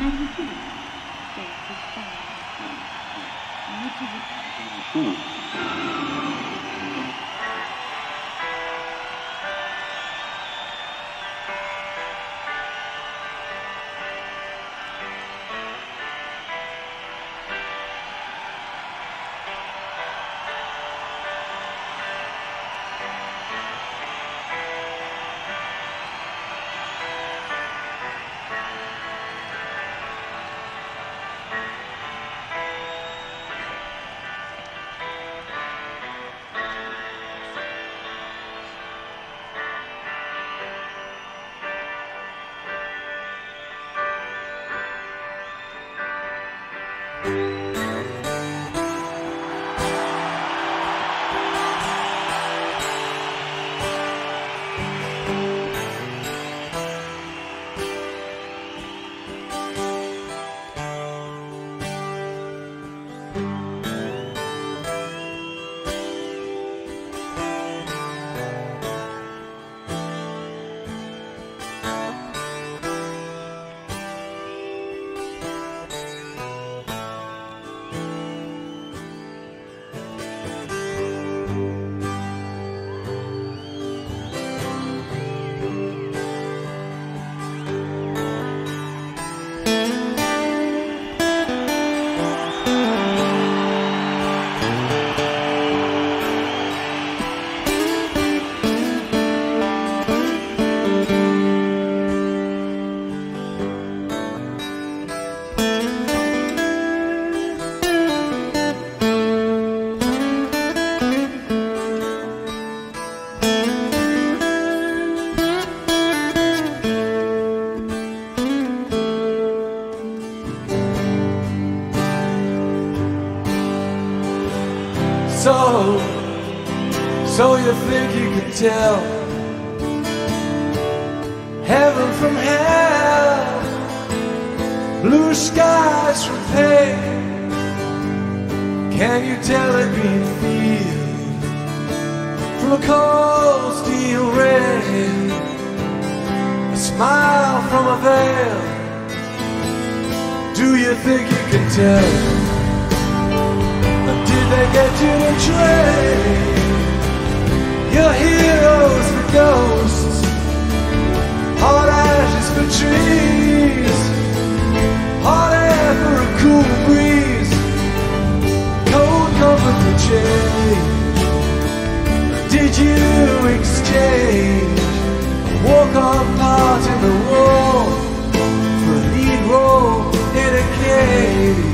92. So you think you could tell heaven from hell, blue skies from pain? Can you tell a green field from a cold steel rain? A smile from a veil. Do you think you can tell? Did they get you to trade your heroes for ghosts, hot ashes for trees, hot air for a cool breeze, cold comfort for change? Did you exchange a walk-on part in the wall for a lead role in a cage?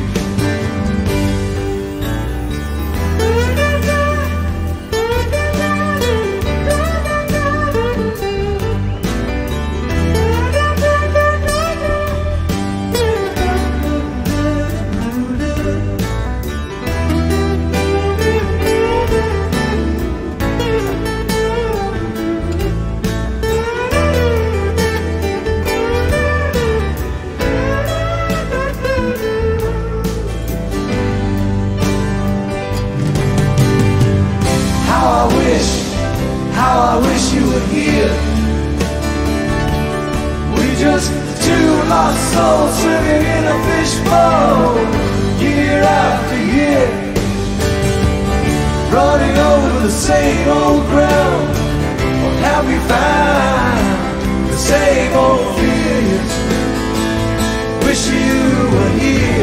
Same old fears. Wish you were here.